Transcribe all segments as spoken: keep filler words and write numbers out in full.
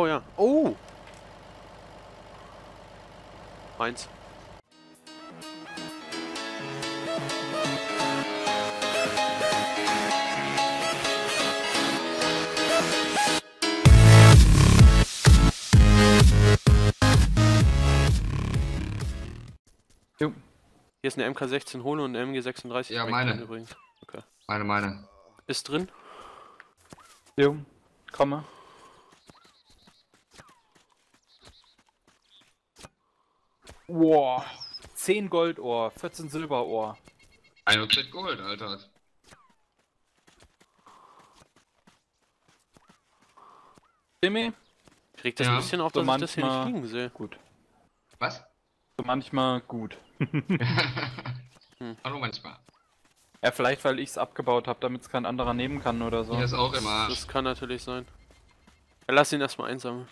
Oh ja. Oh! Eins. Jo. Hier ist eine M K sechzehn Holo und eine M G sechsunddreißig. Ja, meine. Übrigens. Okay. Meine, meine. Ist drin? Jo. Komm mal. Wow. zehn Goldohr, vierzehn Silberohr. einundvierzig Gold, Alter. Timmi? Kriegt das ja ein bisschen auf, dass so ich das hier nicht liegen sehe. Gut. Was? So manchmal gut. Hm. Hallo manchmal. Ja, vielleicht weil ich es abgebaut habe, damit es kein anderer nehmen kann oder so. Hier ist auch immer. Das, das kann natürlich sein. Ja, lass ihn erstmal einsammeln.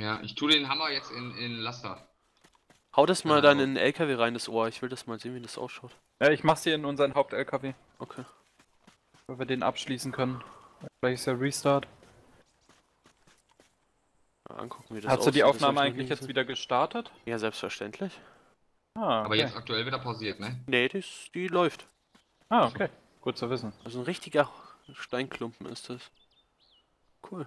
Ja, ich tue den Hammer jetzt in, in Laster. Hau das mal ja, dann in den L K W rein, das Ohr. Ich will das mal sehen, wie das ausschaut. Ja, ich mach's hier in unseren Haupt-L K W. Okay. Weil wir den abschließen können. Vielleicht ist ja Restart. Mal angucken, wie das aussieht. Hast du die Aufnahme eigentlich jetzt wieder gestartet? Ja, selbstverständlich. Ah, okay. Aber jetzt aktuell wieder pausiert, ne? Ne, die, die läuft. Ah, okay. Gut zu wissen. Also ein richtiger Steinklumpen ist das. Cool.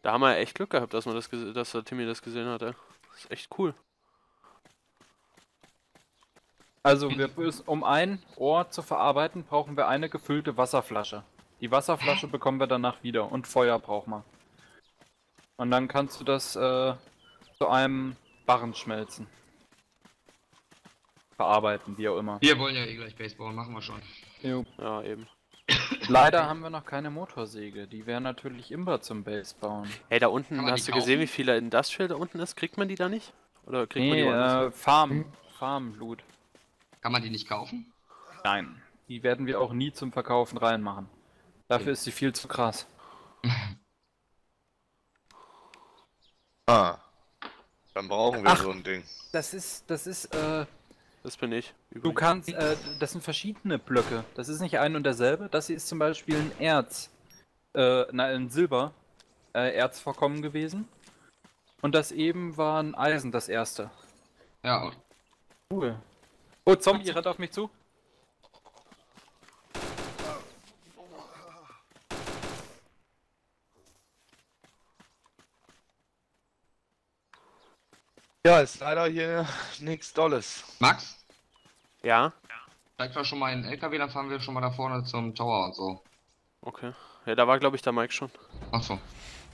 Da haben wir echt Glück gehabt, dass man das, dass der Timmi das gesehen hat. Das ist echt cool. Also, wir, um ein Ohr zu verarbeiten, brauchen wir eine gefüllte Wasserflasche. Die Wasserflasche Hä? bekommen wir danach wieder und Feuer brauchen wir. Und dann kannst du das äh, zu einem Barren schmelzen. Verarbeiten, wie auch immer. Wir wollen ja eh gleich Baseball, machen wir schon. Jo. Ja, eben. Leider haben wir noch keine Motorsäge, die wäre natürlich immer zum Base bauen. Hey, da unten, hast du kaufen? gesehen, wie viele Industrial da unten ist? Kriegt man die da nicht? Oder kriegt nee, man die äh, Farm, hm? Farmblut. Kann man die nicht kaufen? Nein, die werden wir auch nie zum Verkaufen reinmachen. Dafür okay. ist sie viel zu krass. Ah, dann brauchen wir Ach, so ein Ding. Das ist, das ist, äh... Das bin ich. Übrigens. Du kannst, äh, das sind verschiedene Blöcke. Das ist nicht ein und derselbe. Das hier ist zum Beispiel ein Erz, äh, nein, ein Silber, äh, Erzvorkommen gewesen. Und das eben war ein Eisen, das erste. Ja. Cool. Oh, Zombie rennt auf mich zu. Ja, ist leider hier nichts Dolles. Max? Ja? Zeig mal schon mal in den L K W, dann fahren wir schon mal da vorne zum Tower und so. Okay. Ja, da war glaube ich der Mike schon. Achso.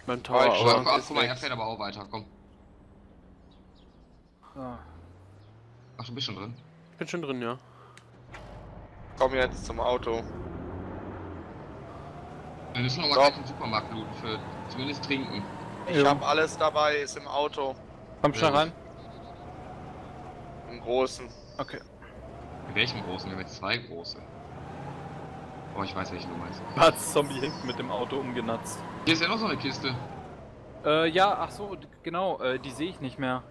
Beim Tower. Oh, oh, ach, guck mal, er fährt aber auch weiter, komm. Ah. Ach, du bist schon drin? Ich bin schon drin, ja. Komm jetzt zum Auto. Wir müssen nochmal gleich den Supermarkt looten für zumindest trinken. Ich ja. hab alles dabei, ist im Auto. Komm schon ja. rein. Im großen. Okay. In welchem großen? Wir haben jetzt zwei große. Oh, ich weiß, welchen du meinst. Hat Zombie hinten mit dem Auto umgenatzt. Hier ist ja noch so eine Kiste. Äh, ja, ach so, genau, äh, die sehe ich nicht mehr.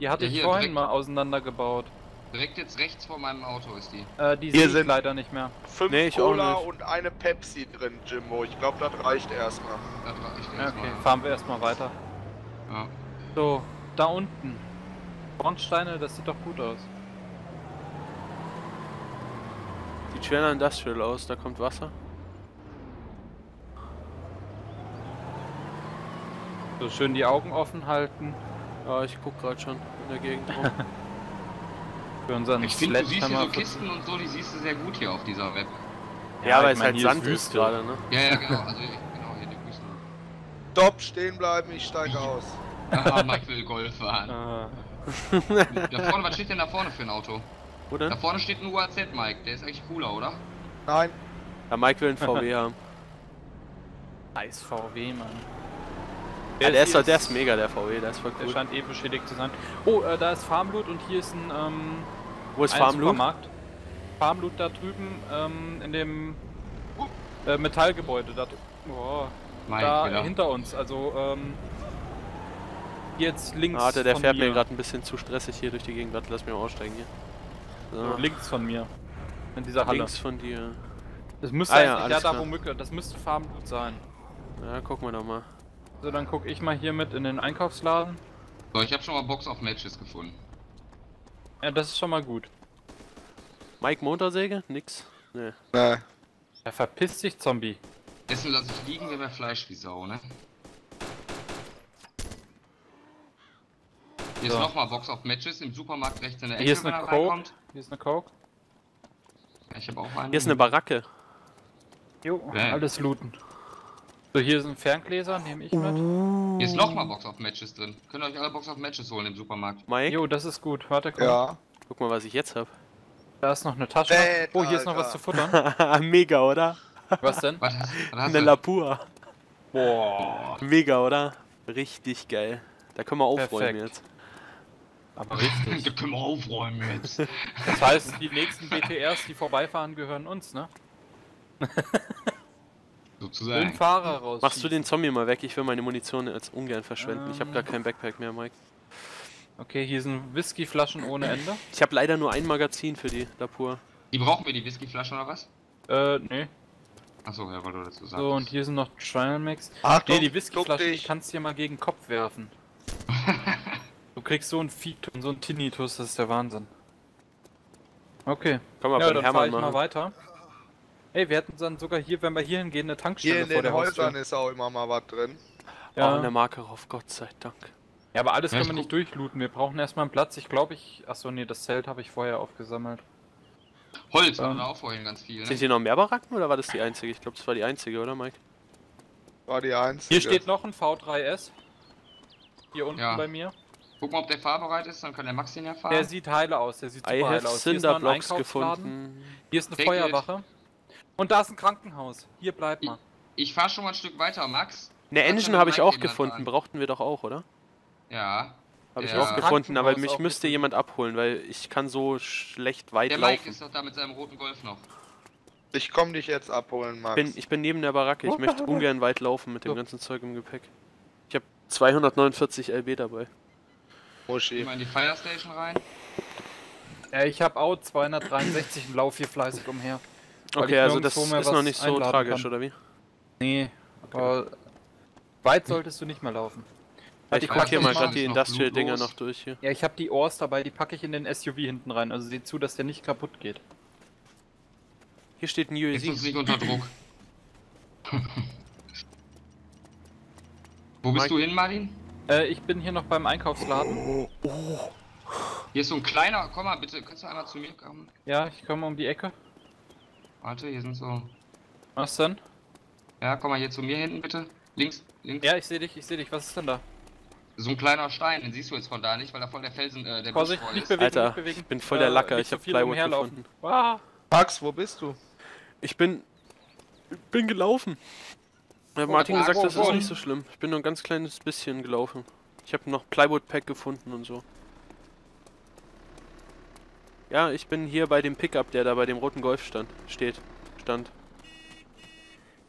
Die hatte ja, ich vorhin mal auseinandergebaut. Direkt jetzt rechts vor meinem Auto ist die. Äh, die sehe ich leider nicht mehr. Fünf nee, ich Cola auch nicht. Und eine Pepsi drin, Jimbo. Ich glaube, das reicht erstmal. Das reicht erstmal. Okay, fahren wir erstmal weiter. Ja. So. Da unten. Bornsteine, das sieht doch gut aus. Sieht schwer industrial aus, da kommt Wasser. So schön die Augen offen halten. Ja, ich guck gerade schon in der Gegend rum. Für unseren ich finde, du siehst hier so Kisten und so, die siehst du sehr gut hier auf dieser Map. Ja, ja aber es ist halt Sand ist gerade, ne? Ja, ja, genau. Also, ich, genau, hier die Wüste. Stopp, stehen bleiben, ich steige aus. Ah, Mike will Golf fahren. Ah. Da vorne, was steht denn da vorne für ein Auto? Wo denn? Da vorne steht ein U A Z, Mike. Der ist eigentlich cooler, oder? Nein. Ja, Mike will einen V W haben. Nice V W, Mann. Der, ja, der, ist, ist, der ist mega, der V W. Der ist voll cool. Der scheint eh beschädigt zu sein. Oh, äh, da ist Farmblut und hier ist ein, ähm... Wo ist Farmblut? Supermarkt. Farmblut da drüben, ähm, in dem... Äh, Metallgebäude. Da, oh, Mike, da ja. hinter uns, also, ähm... Jetzt links. Warte, ah, der, der fährt mir, mir gerade ein bisschen zu stressig hier durch die Gegend. Lass mich mal aussteigen hier. So. So, links von mir. In dieser Halle. Links von dir. Das müsste ah, ja, eigentlich ja, da, wo Mücke, das müsste Farmblut sein. Ja, gucken wir doch mal. So, dann guck ich mal hier mit in den Einkaufsladen. So, ich habe schon mal Box of Matches gefunden. Ja, das ist schon mal gut. Mike Motorsäge? Nix? Nee. Nee. Ja, verpiss dich, Zombie. Essen lasse ich liegen, wie bei Fleisch wie Sau, ne? Hier so. Ist nochmal Box of Matches im Supermarkt rechts in der Ecke. Hier ist eine Coke. Hier ist eine Coke. Ja, ich hab auch eine. Hier ist eine Baracke. Jo, okay. Alles looten. So, hier sind Ferngläser, nehme ich mit. Hier ist nochmal Box of Matches drin. Könnt ihr euch alle Box of Matches holen im Supermarkt. Mike? Jo, das ist gut. Warte, komm. Ja. Guck mal, was ich jetzt hab. Da ist noch eine Tasche. Bad, oh, hier Alter. Ist noch was zu futtern. Mega, oder? Was denn? Was hast, was hast eine Lapua. Boah. Mega, oder? Richtig geil. Da können wir aufräumen. Perfekt. Jetzt. Aber richtig. Da können wir aufräumen jetzt. Das heißt, die nächsten B T Rs, die vorbeifahren, gehören uns, ne? Sozusagen. Fahrer raus. Machst du den Zombie mal weg? Ich will meine Munition jetzt ungern verschwenden. Ähm. Ich habe gar kein Backpack mehr, Mike. Okay, hier sind Whiskyflaschen ohne Ende. Ich habe leider nur ein Magazin für die Lapua. Die brauchen wir, die Whiskyflaschen oder was? Äh, nee. Achso, ja, weil du dazu sagst. So, und hier sind noch Trial-Max. Ach, nee, die Whiskyflaschen, ich kann's dir mal gegen den Kopf werfen. Du kriegst so einen Fitus und so einen Tinnitus, das ist der Wahnsinn. Okay. Komm mal, ja, dann fahr ich mal weiter. Ey, wir hätten dann sogar hier, wenn wir hier hingehen, eine Tankstelle vor der Haustür. Hier in den Häusern ist auch immer mal was drin. Ja. Oh, eine Marke rauf, Gott sei Dank. Ja, aber alles ja, können wir nicht durchlooten, wir brauchen erstmal einen Platz. Ich glaube, ich... Achso, nee, das Zelt habe ich vorher aufgesammelt. Holz haben ähm. wir auch vorhin ganz viel, ne? Sind hier noch mehr Baracken oder war das die einzige? Ich glaube, das war die einzige, oder Mike? War die einzige. Hier steht noch ein V drei S. Hier unten ja. Bei mir. Guck mal, ob der fahrbereit ist, dann kann der Max den ja fahren. Der sieht heile aus, der sieht super heile aus. Hier ist noch ein Einkaufsladen. Gefunden. Hier ist eine Take Feuerwache. It. Und da ist ein Krankenhaus. Hier bleibt man. Ich, ich fahre schon mal ein Stück weiter, Max. Eine Engine habe ich auch gefunden, brauchten wir doch auch, oder? Ja. Habe ich auch gefunden, aber mich müsste jemand abholen, weil ich kann so schlecht weit laufen. Der Mike ist doch da mit seinem roten Golf noch. Ich komm dich jetzt abholen, Max. Bin, ich bin neben der Baracke, ich möchte ungern weit laufen mit dem ganzen Zeug im Gepäck. Ich habe zweihundertneunundvierzig L B dabei. Muschi. Mal in die Fire Station rein. Ja, ich habe auch zweihundertdreiundsechzig und laufe hier fleißig umher. Okay, also das ist noch nicht so tragisch, oder wie? Nee, aber weit solltest du nicht mehr laufen. Ja, ich guck hier mal gerade die Industrial-Dinger noch durch hier. Ja, ich habe die Ohrs dabei, die packe ich in den S U V hinten rein. Also sieh zu, dass der nicht kaputt geht. Hier steht ein U A Z. Jetzt ist nicht unter Druck. Wo bist Mike. Du hin, Martin? Äh, ich bin hier noch beim Einkaufsladen. Oh, oh, oh. Hier ist so ein kleiner... Komm mal bitte, kannst du einmal zu mir kommen? Ja, ich komme um die Ecke. Warte, hier sind so... Was denn? Ja, komm mal hier zu mir hinten bitte. Links, links. Ja, ich sehe dich, ich sehe dich. Was ist denn da? So ein kleiner Stein, den siehst du jetzt von da nicht, weil da voll der Felsen, äh, der Vorsicht, Busch voll ist. Bewegen, Alter, ich bin voll der Lacker, äh, ich hab Plywood gefunden. Wow. Max, wo bist du? Ich bin... Ich bin gelaufen. Ich hab oh, Martin gesagt, das ist nicht so schlimm. Ich bin nur ein ganz kleines bisschen gelaufen. Ich hab noch Plywood-Pack gefunden und so. Ja, ich bin hier bei dem Pickup, der da bei dem roten Golf stand. Steht. Stand.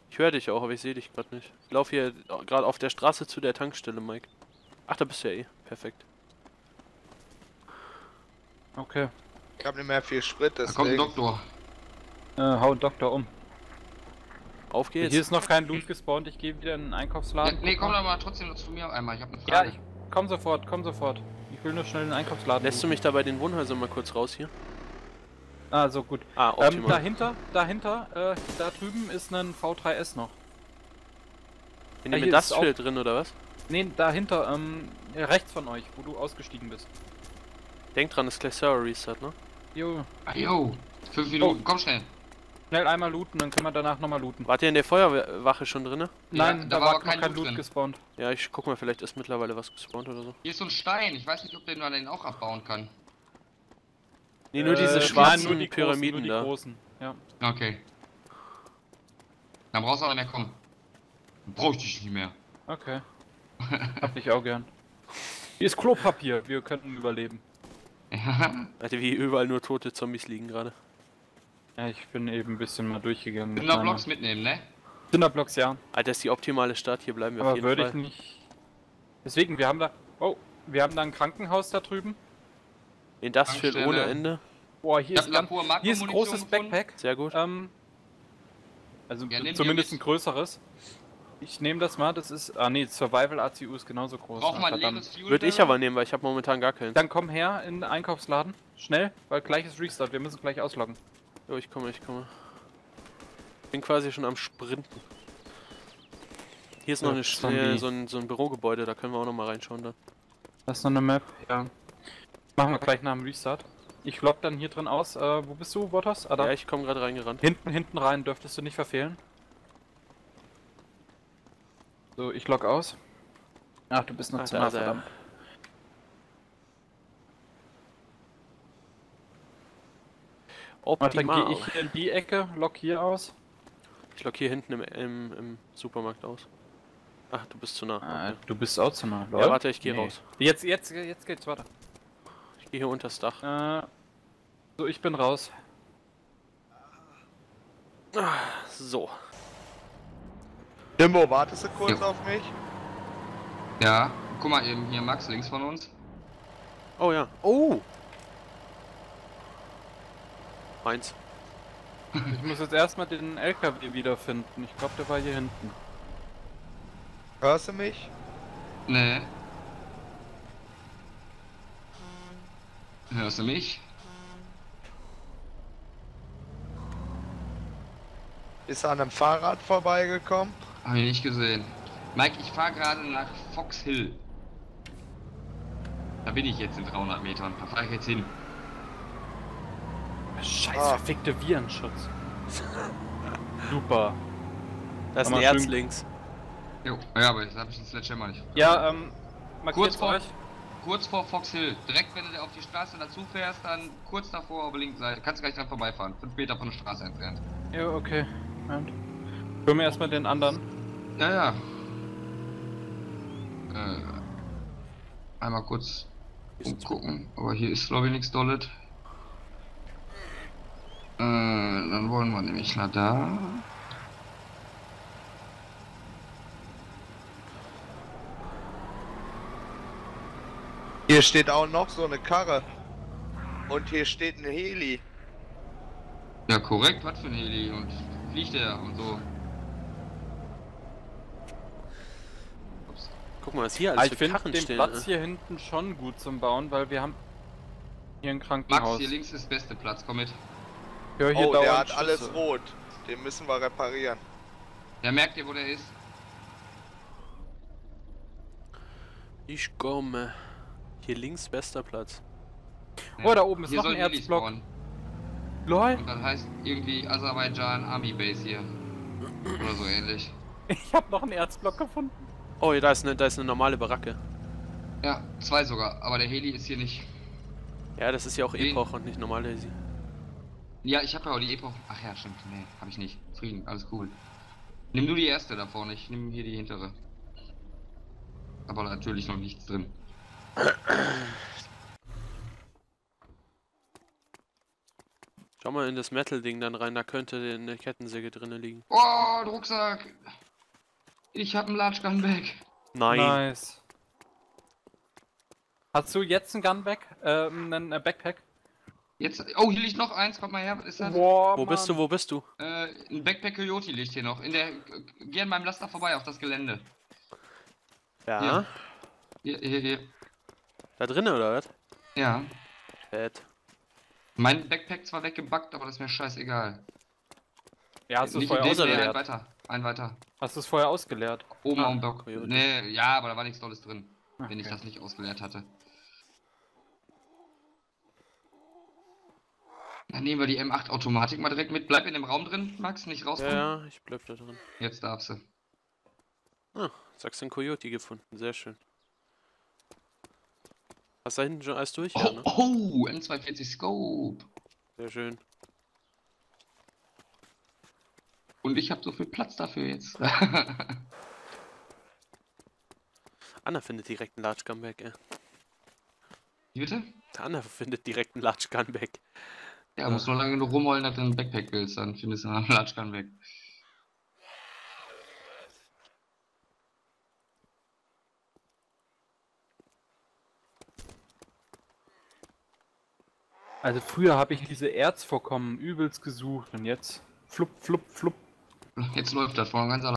Ich höre dich auch, aber ich sehe dich gerade nicht. Ich laufe hier gerade auf der Straße zu der Tankstelle, Mike. Ach, da bist du ja eh. Perfekt. Okay. Ich hab nicht mehr viel Sprit, deswegen... Da kommt ein Doktor. Äh, hau einen Doktor um. Auf geht's. Hier ist noch kein Loot gespawnt, ich gehe wieder in den Einkaufsladen. Ja, nee, komm doch mal trotzdem noch zu mir einmal, ich hab eine Frage. Ja, ich... Komm sofort, komm sofort. Ich will nur schnell in den Einkaufsladen. Lässt du mich da bei den Wohnhäusern mal kurz raus hier? Ah, so gut. Ah, optimal. Ähm, dahinter, dahinter, äh, da drüben ist ein V drei S noch. In dem Industrial drin, oder was? Ne, dahinter, ähm, rechts von euch, wo du ausgestiegen bist. Denk dran, ist gleich Server Reset, ne? Jo. Ah, jo. Fünf Minuten, oh. Komm schnell. Schnell einmal looten, dann können wir danach nochmal looten. Wart ihr in der Feuerwache schon drinne? Nein, ja, da, da war, war kein, kein Loot drin. Gespawnt. Ja, ich guck mal, vielleicht ist mittlerweile was gespawnt oder so. Hier ist so ein Stein, ich weiß nicht, ob man den auch abbauen kann. Ne, nur äh, diese schwarzen nur die Pyramiden großen, nur die da. Großen. Ja. Okay. Dann brauchst du auch nicht mehr kommen. Dann brauch ich dich nicht mehr. Okay. Hab ich auch gern. Hier ist Klopapier, wir könnten überleben. Ja. Alter, wie überall nur tote Zombies liegen gerade. Ja, ich bin eben ein bisschen mal durchgegangen. Cinderblocks mit mitnehmen, ne? Cinderblocks, ja. Alter, das ist die optimale Stadt, hier bleiben wir aber auf jeden Fall. Aber würde ich nicht... Deswegen, wir haben da... Oh, wir haben da ein Krankenhaus da drüben. Industrial ohne Ende. Boah, hier ich ist, ganz, hier ist großes gefunden. Backpack. Sehr gut. Ähm, Also ja, zumindest ein größeres. Ich nehme das mal, das ist... Ah ne, Survival-A C U ist genauso groß. Brauchen wir ein leeres Fuel? Würde ich aber nehmen, weil ich habe momentan gar keinen. Dann komm her in den Einkaufsladen. Schnell, weil gleich ist Restart, wir müssen gleich ausloggen. Jo, ich komme, ich komme. Bin quasi schon am Sprinten. Hier ist noch eine, eine, so, ein, so ein Bürogebäude, da können wir auch noch mal reinschauen dann. Das ist noch eine Map, ja. Machen wir gleich nach dem Restart. Ich log dann hier drin aus. Äh, wo bist du, Botas? Ah, ja, ich komme gerade reingerannt. Hinten, hinten rein, dürftest du nicht verfehlen. So, ich log aus. Ach, du bist noch zu nah, verdammt. Optimal. Dann gehe ich hier in die Ecke, log hier aus. Ich log hier hinten im, im, im Supermarkt aus. Ach, du bist zu nah. Ah, du bist auch zu nah, Leute. Ja, warte, ich gehe nee. raus. Jetzt, jetzt, jetzt geht's weiter. Ich gehe hier unters Dach. Äh, so, ich bin raus. Ach, so. Dimbo, wartest du kurz ja. auf mich? Ja, guck mal eben hier, Max, links von uns. Oh ja. Oh! Meins. Ich muss jetzt erstmal den L K W wiederfinden. Ich glaube, der war hier hinten. Hörst du mich? Nee. Hörst du mich? Ist er an einem Fahrrad vorbeigekommen? Hab ich nicht gesehen. Mike, ich fahre gerade nach Fox Hill. Da bin ich jetzt in dreihundert Metern. Da fahre ich jetzt hin. Scheiß ah. verfickte Virenschutz. Super. Das ist ein Erz links. Jo, ja, aber jetzt habe ich den Sledgehammer nicht. Ja, ähm, kurz vor, euch. kurz vor Fox Hill. Direkt, wenn du auf die Straße dazu fährst, dann kurz davor auf der linken Seite. Kannst du gleich dran vorbeifahren. fünf Meter von der Straße entfernt. Ja, okay. Moment. Hören wir erstmal den anderen. Ja, ja. Äh, einmal kurz umgucken. Aber hier ist, glaube ich, nichts Dollet. Äh, dann wollen wir nämlich nach da. Hier steht auch noch so eine Karre. Und hier steht ein Heli. Ja, korrekt, was für ein Heli? Und fliegt der und so. Ups. Guck mal, was hier alles für Karren stehen. Ich finde den Platz hier hinten schon gut zum Bauen, weil wir haben hier ein Krankenhaus. Max, hier links ist der beste Platz, komm mit. Hör hier, oh, der hat Schüsse. Alles rot. Den müssen wir reparieren. Ja, merkt ihr, wo der ist? Ich komme. Hier links, bester Platz. Ja. Oh, da oben ist hier noch ein Erzblock. Lol. Und das heißt irgendwie Aserbaidschan Army Base hier. Oder so ähnlich. Ich hab noch einen Erzblock gefunden. Oh, da ist eine, da ist eine normale Baracke. Ja, zwei sogar. Aber der Heli ist hier nicht. Ja, das ist ja auch Epoch und nicht normale Heli. Ja, ich habe ja auch die Epoch. Ach ja, stimmt. Nee, habe ich nicht. Frieden, alles cool. Nimm nur die erste da vorne, ich nehme hier die hintere. Aber natürlich noch nichts drin. Schau mal in das Metal-Ding dann rein, da könnte eine Kettensäge drinne liegen. Oh, ein Rucksack! Ich hab einen Large Gunback. Nein. Nice. Hast du jetzt einen Gunback? Äh, einen Backpack? Jetzt, oh, hier liegt noch eins, komm mal her, was ist das? Boah, wo Mann. bist du, wo bist du? Äh, ein Backpack Coyote liegt hier noch, in der, geh an meinem Laster vorbei auf das Gelände. Ja. Hier, hier, hier. hier. Da drinnen oder was? Ja. Fett. Mein Backpack zwar weggebackt, aber das ist mir scheißegal. Ja, hast du es vorher ausgeleert? Nee, ein weiter, ein weiter. Hast du es vorher ausgeleert? Oben am Dock. Nee, ja, aber da war nichts Tolles drin, okay. Wenn ich das nicht ausgeleert hatte. Dann nehmen wir die M acht Automatik mal direkt mit. Bleib in dem Raum drin, Max, nicht rauskommen. Ja, ich bleib da drin. Jetzt darfst du. Ah, sagst du einen Coyote gefunden, sehr schön. Hast du da hinten schon alles durch? Oh, ja, ne? Oh, M zweiundvierzig Scope. Sehr schön. Und ich habe so viel Platz dafür jetzt. Anna findet direkt einen Large Gunback, ey. Wie bitte? Anna findet direkt einen Large Gunback. Ja, muss nur lange genug rumrollen, dass du einen Backpack willst, dann findest du einen Large Gunback. Also früher habe ich diese Erzvorkommen übelst gesucht und jetzt flupp, flupp, flupp. Jetzt läuft das von ganz allein.